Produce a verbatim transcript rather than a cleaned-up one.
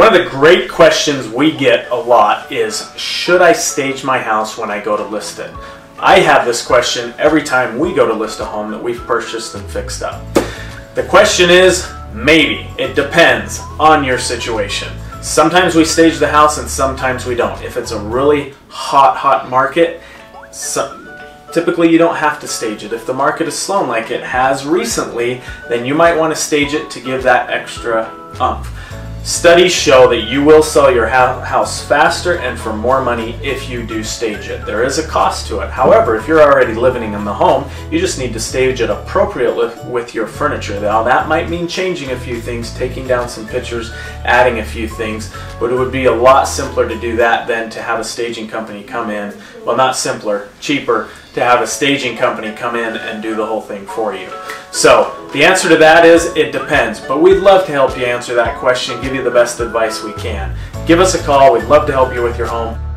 One of the great questions we get a lot is, should I stage my house when I go to list it? I have this question every time we go to list a home that we've purchased and fixed up. The question is, maybe. It depends on your situation. Sometimes we stage the house and sometimes we don't. If it's a really hot, hot market, some, typically you don't have to stage it. If the market is slowing like it has recently, then you might want to stage it to give that extra oomph. Studies show that you will sell your house faster and for more money if you do stage it. There is a cost to it. However, if you're already living in the home, you just need to stage it appropriately with your furniture. Now, that might mean changing a few things, taking down some pictures, adding a few things, but it would be a lot simpler to do that than to have a staging company come in. Well, not simpler, cheaper to have a staging company come in and do the whole thing for you. So the answer to that is it depends, but we'd love to help you answer that question, give you the best advice we can. Give us a call, we'd love to help you with your home.